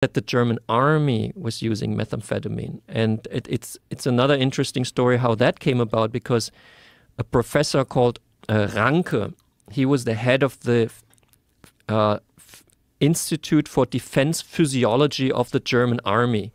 that the German army was using methamphetamine. And it's another interesting story how that came about, because a professor called Ranke, he was the head of the Institute for Defense Physiology of the German Army.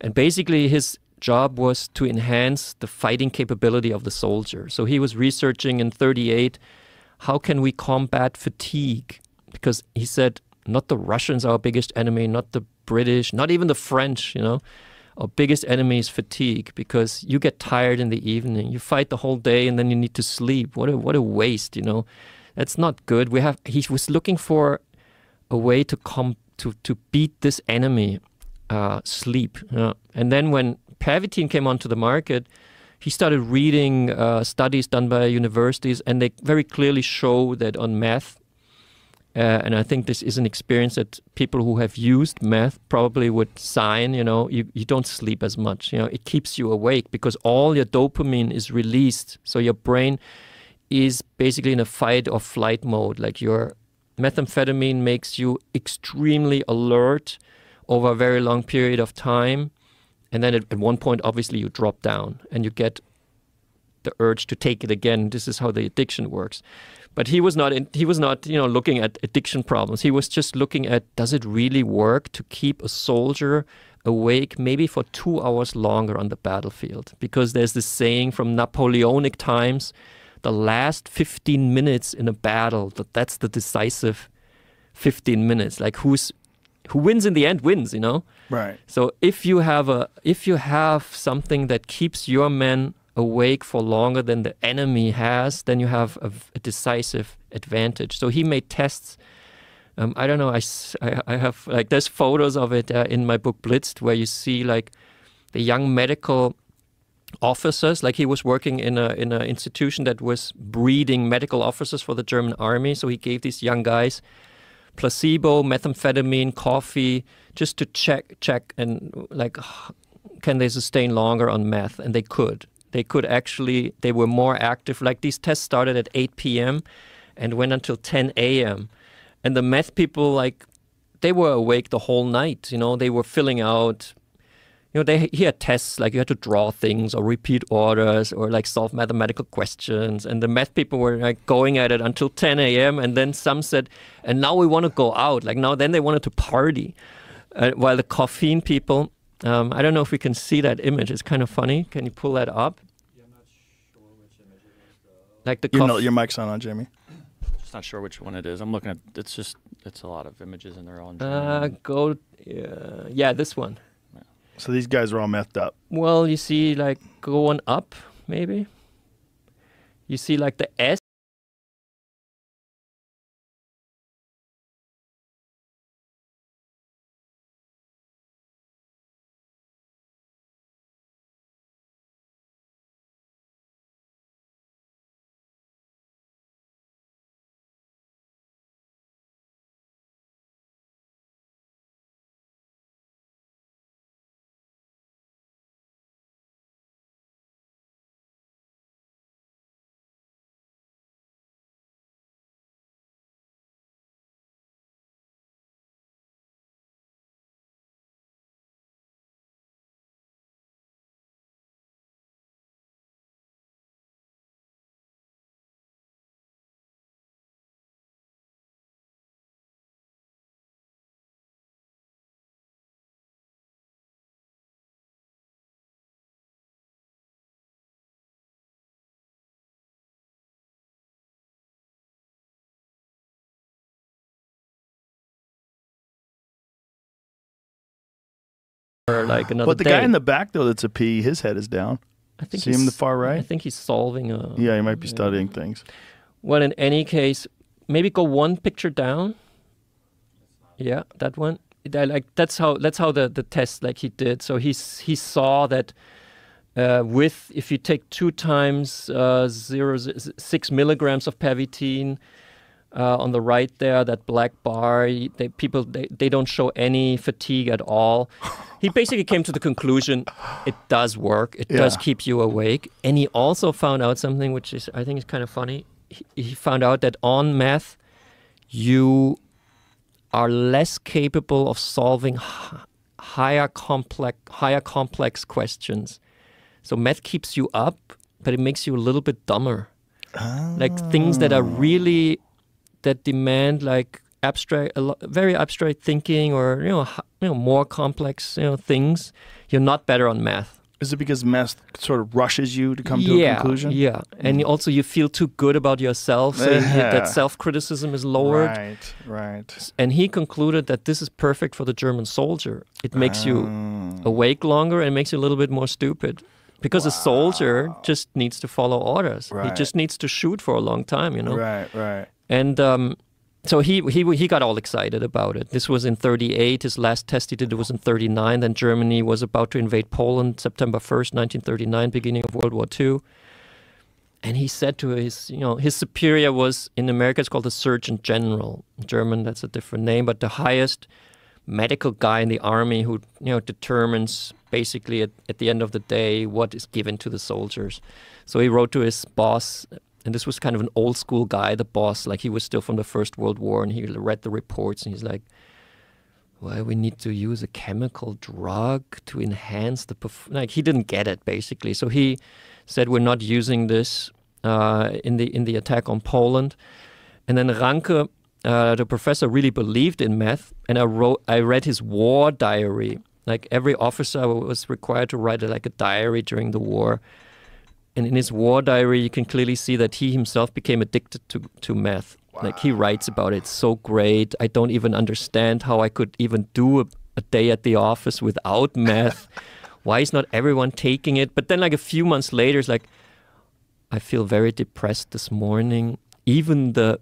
And basically his job was to enhance the fighting capability of the soldier. So he was researching in 1938, how can we combat fatigue? Because he said, not the Russians are our biggest enemy, not the British, not even the French, you know. Our biggest enemy is fatigue, because you get tired in the evening, you fight the whole day and then you need to sleep. What a waste, you know. That's not good. We have, he was looking for a way to beat this enemy, sleep. And then when Pervitin came onto the market, he started reading studies done by universities, and they very clearly show that on meth, and I think this is an experience that people who have used meth probably would sign, you know, you don't sleep as much, you know, it keeps you awake because all your dopamine is released. So your brain is basically in a fight or flight mode. Like your methamphetamine makes you extremely alert over a very long period of time. And then at one point, obviously, you drop down and you get the urge to take it again. This is how the addiction works. But he was not, you know, looking at addiction problems. He was just looking at, does it really work to keep a soldier awake maybe for 2 hours longer on the battlefield? Because there's this saying from Napoleonic times, the last 15 minutes in a battle, that's the decisive 15 minutes. Like who wins in the end wins, you know? Right. So if you have something that keeps your men awake for longer than the enemy has, then you have a decisive advantage. So he made tests. I don't know, I have, like, there's photos of it in my book Blitzed, where you see like the young medical officers, like he was working in a institution that was breeding medical officers for the German army. So he gave these young guys placebo, methamphetamine, coffee, just to check and like, can they sustain longer on meth? And they could. They could actually, they were more active. Like these tests started at 8 p.m. and went until 10 a.m. And the meth people, like, they were awake the whole night, you know, they were filling out, you know, he had tests, like you had to draw things or repeat orders or like solve mathematical questions. And the meth people were like going at it until 10 a.m. And then some said, and now we want to go out. Like now, then they wanted to party. While the caffeine people, I don't know if we can see that image. It's kind of funny. Can you pull that up? Yeah, I'm not sure which image it is, though. Like the your mic's not on, Jamie. Just not sure which one it is. I'm looking at, it's a lot of images and they're all in yeah, this one. Yeah. So these guys are all methed up. Well, you see like going up, maybe. You see like the S. Like another but the day. Guy in the back though, that's a P. His head is down. I think. See him in the far right. I think he's solving a. Yeah, he might be studying things. Well, in any case, maybe go one picture down. Yeah, that one. Like that's how the test like he did. So he saw that with if you take 2 times 0.6 milligrams of Pervitin. On the right there, that black bar, people don't show any fatigue at all. He basically came to the conclusion, it does work, it does keep you awake. And he also found out something which is, I think is kind of funny. He found out that on meth, you are less capable of solving higher complex questions. So math keeps you up, but it makes you a little bit dumber. Oh. Like things that are really, that demand like abstract, very abstract thinking, or more complex things. You're not better on math. Is it because math sort of rushes you to come to a conclusion? Yeah, and also you feel too good about yourself, so that self-criticism is lowered. Right, right. And he concluded that this is perfect for the German soldier. It makes you awake longer and makes you a little bit more stupid. Because a soldier just needs to follow orders. Right. He just needs to shoot for a long time, you know? Right, right. And so he got all excited about it. This was in 38. His last test he did was in 39. Then Germany was about to invade Poland, September 1st, 1939, beginning of World War II. And he said to his, his superior was, in America it's called the Surgeon General. In German, that's a different name, but the highest medical guy in the army who, determines basically at the end of the day what is given to the soldiers. So he wrote to his boss, and this was kind of an old school guy, the boss, like he was still from the First World War, and he read the reports and he's like, well, we need to use a chemical drug to enhance the performance. Like he didn't get it basically. So he said, we're not using this in the attack on Poland. And then Ranke, the professor, really believed in math, and I read his war diary. Like every officer was required to write like a diary during the war. And in his war diary, you can clearly see that he himself became addicted to math. Wow. Like he writes about it, it's so great. I don't even understand how I could even do a day at the office without math. Why is not everyone taking it? But then like a few months later, it's like, I feel very depressed this morning. Even the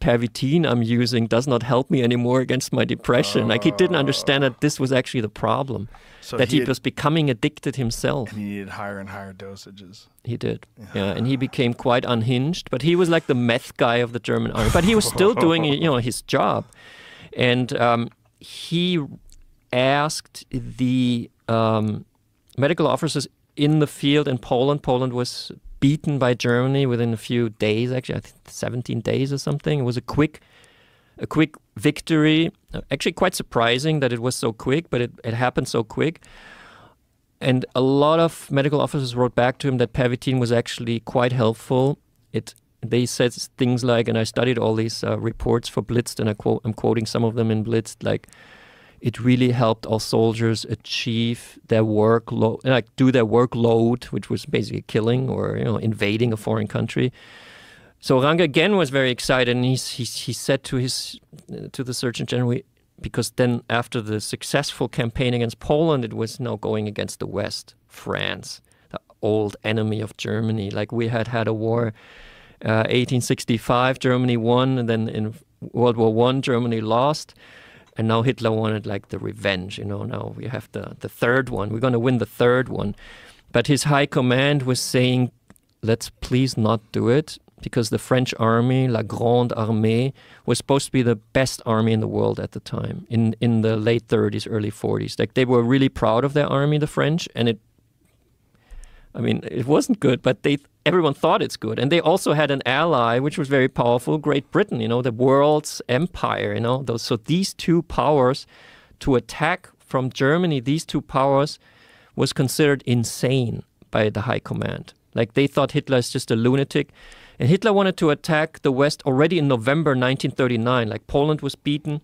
Pervitin I'm using does not help me anymore against my depression. Like he didn't understand that this was actually the problem. So that he was becoming addicted himself. And he needed higher and higher dosages. He did. Yeah, and he became quite unhinged. But he was like the meth guy of the German army. But he was still doing, his job. And he asked the medical officers in the field in Poland. Poland was beaten by Germany within a few days, actually, I think 17 days or something. It was a quick victory. Actually, quite surprising that it was so quick, but it happened so quick. And a lot of medical officers wrote back to him that Pervitin was actually quite helpful. They said things like, and I studied all these reports for Blitzed, and I'm quoting some of them in Blitzed, like, it really helped our soldiers achieve their workload, like do their workload, which was basically killing or invading a foreign country. So Ranke again was very excited, and he said to the Surgeon General, because then after the successful campaign against Poland, it was now going against the West, France, the old enemy of Germany. Like we had a war, 1865, Germany won, and then in World War I, Germany lost, and now Hitler wanted like the revenge. Now we have the third one. We're going to win the third one, but his high command was saying, let's please not do it. Because the French army, La Grande Armée, was supposed to be the best army in the world at the time, in the late 30s, early 40s. Like they were really proud of their army, the French, and it wasn't good, but everyone thought it's good. And they also had an ally, which was very powerful, Great Britain, the world's empire, So these two powers, to attack from Germany, these two powers was considered insane by the high command. Like they thought Hitler is just a lunatic. And Hitler wanted to attack the West already in November 1939. Like Poland was beaten.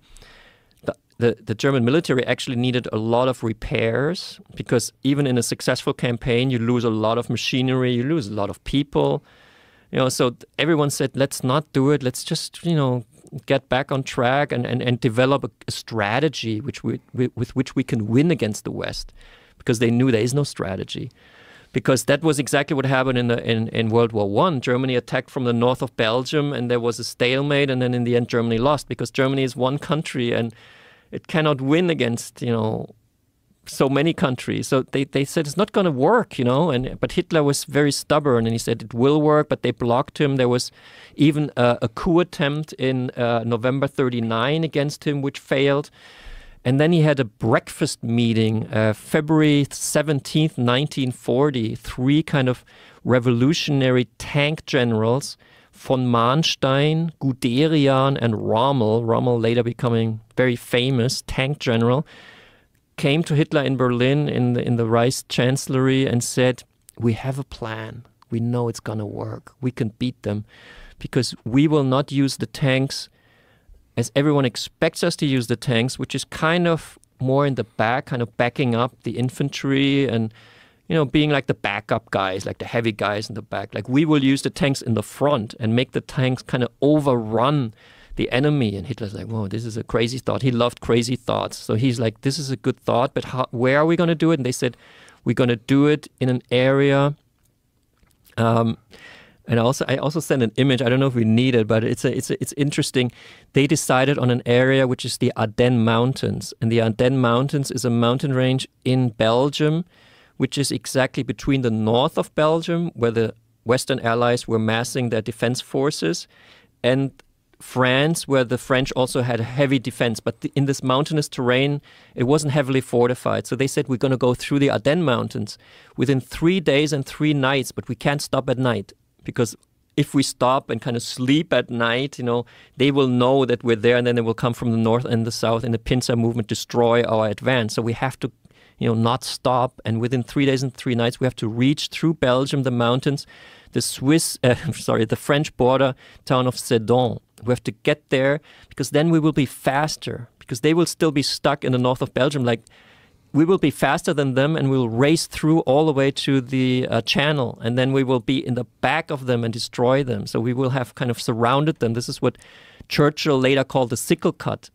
The German military actually needed a lot of repairs, because even in a successful campaign, you lose a lot of machinery, you lose a lot of people. So everyone said, let's not do it. Let's just, get back on track and develop a strategy with which we can win against the West, because they knew there is no strategy. Because that was exactly what happened in World War I. Germany attacked from the north of Belgium, and there was a stalemate, and then in the end Germany lost, because Germany is one country and it cannot win against so many countries. So they said it's not going to work, But Hitler was very stubborn, and he said it will work, but they blocked him. There was even a coup attempt in November 1939 against him, which failed. And then he had a breakfast meeting, February 17th, 1940. Three kind of revolutionary tank generals von Manstein, Guderian, and Rommel, later becoming very famous tank general, came to Hitler in Berlin in the Reich Chancellery and said, "We have a plan. We know it's going to work. We can beat them because we will not use the tanks as everyone expects us to use the tanks, which is kind of more in the back, kind of backing up the infantry and, you know, being like the backup guys, like the heavy guys in the back. Like, we will use the tanks in the front and make the tanks kind of overrun the enemy." And Hitler's like, "Whoa, this is a crazy thought." He loved crazy thoughts. So he's like, "This is a good thought, but how, where are we going to do it?" And they said, "We're going to do it in an area." And also, I also sent an image. I don't know if we need it, but it's interesting. They decided on an area which is the Ardennes Mountains, and the Ardennes Mountains is a mountain range in Belgium, which is exactly between the north of Belgium, where the Western Allies were massing their defense forces, and France, where the French also had heavy defense. But in this mountainous terrain, it wasn't heavily fortified. So they said, "We're going to go through the Ardennes Mountains within 3 days and 3 nights, but we can't stop at night, because if we stop and kind of sleep at night, you know, they will know that we're there, and then they will come from the north and the south, and the pincer movement destroy our advance. So we have to, you know, not stop. And within 3 days and 3 nights, we have to reach through Belgium, the mountains, the French border town of Sedan. We have to get there because then we will be faster, because they will still be stuck in the north of Belgium. Like, we will be faster than them, and we'll race through all the way to the channel, and then we will be in the back of them and destroy them. So we will have kind of surrounded them." This is what Churchill later called the sickle cut.